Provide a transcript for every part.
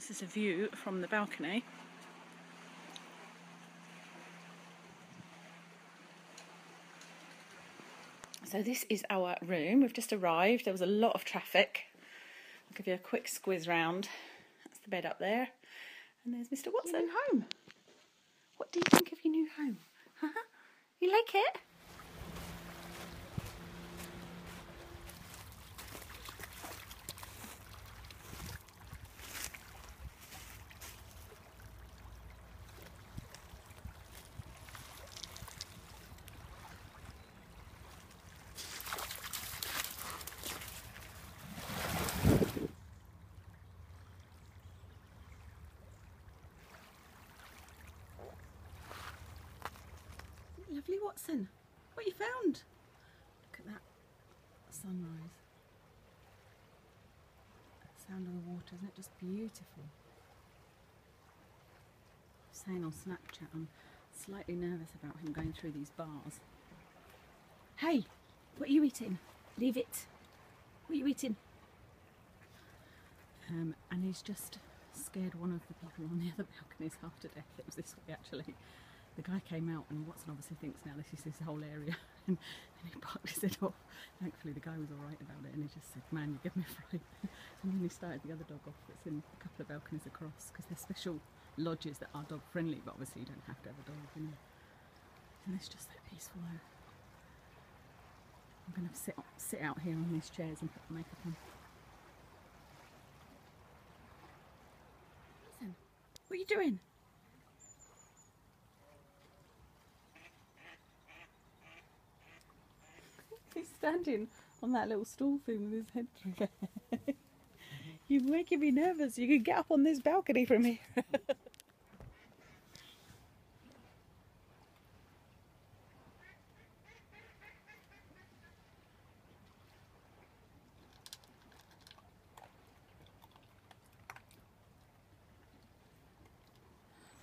This is a view from the balcony. So this is our room. We've just arrived. There was a lot of traffic. I'll give you a quick squiz round. That's the bed up there. And there's Mr. Watson. Your new home. What do you think of your new home? Huh? You like it? Lovely, Watson. What you found? Look at that sunrise. That sound on the water, isn't it just beautiful? I'm saying on Snapchat, I'm slightly nervous about him going through these bars. Hey, what are you eating? Leave it. What are you eating? And he's just scared one of the people on the other balconies half to death. It was this way actually. The guy came out and Watson obviously thinks now this is his whole area and he parked his head off. Thankfully the guy was alright about it and he just said, man, you give me a fright. And then he started the other dog off that's in a couple of balconies across because they're special lodges that are dog friendly, but obviously you don't have to have a dog, you know. And it's just so peaceful though. I'm going to sit out here on these chairs and put the makeup on. Listen, what are you doing? He's standing on that little stool thing with his head through there. You're making me nervous. You could get up on this balcony from here.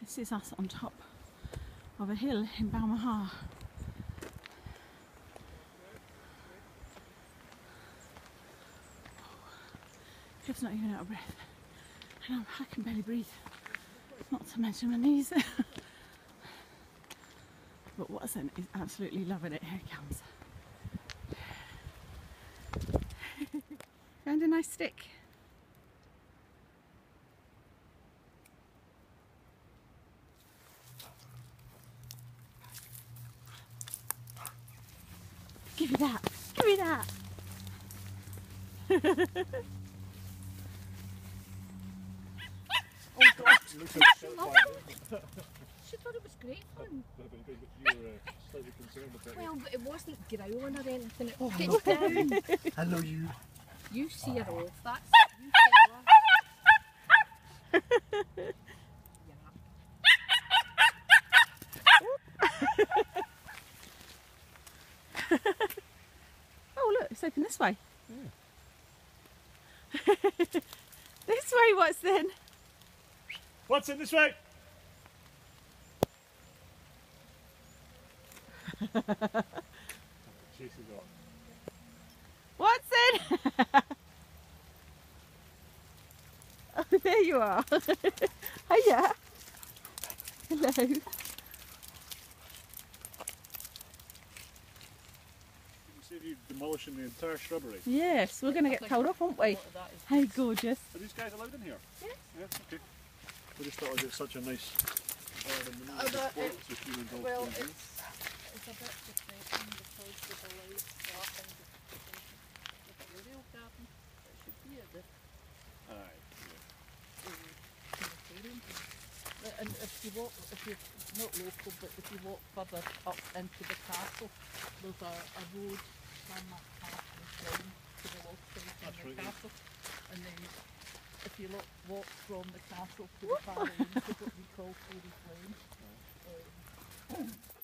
This is us on top of a hill in Balmaha. It's not even out of breath, and I can barely breathe, not to mention my knees. But Watson is absolutely loving it. Here he comes. Found a nice stick. Give me that, give me that. She thought it was great fun. But you were slightly concerned about it. Well, but it wasn't growling or anything. It pitched down. Hello, you. You see her off. That's it. You see her off. Yeah. Oh, look, it's open this way. Yeah. This way, Watson. Watson, this way! Watson! Oh, there you are! Hiya! Hello! You're demolishing the entire shrubbery. Yes, we're going to get told off, aren't we? Hey, gorgeous! Are these guys allowed in here? Yes. Yeah, okay. I just thought I'd get such a nice well, it's a bit depressing because the delays start in the real garden. It should be at the and if you're not local, but if you walk further up into the castle, there's a road from that castle down to the local in the castle, and then if you walk from the castle to the far end, to what we call Fairy Lane.